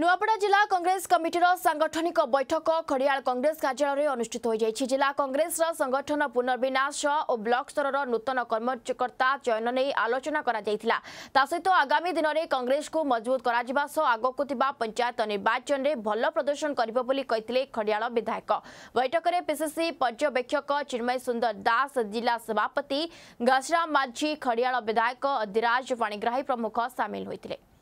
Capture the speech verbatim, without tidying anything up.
नूआपड़ा जिला कांग्रेस कमिटीर सांगठनिक बैठक खड़ियाल कांग्रेस कार्यालय में अनुष्ठित होई जायछि। जिला कांग्रेस संगठन पुनर्विनाश और ब्लॉक स्तर नूतन कर्मकर्ता चयन नहीं आलोचना करा जायतिला। ता सहित आगामी दिन में कांग्रेस को मजबूत करा जिबा सो आगकु थिबा पंचायत निर्वाचन में भल प्रदर्शन करिबो बोली कहिथिले खड़ियाल विधायक। बैठक में पीसीसी पर्यवेक्षक चिन्मय सुंदर दास, जिला सभापति घासराम माझी, खड़ियाल विधायक अधिराज पाणीग्राही प्रमुख सामिल होते।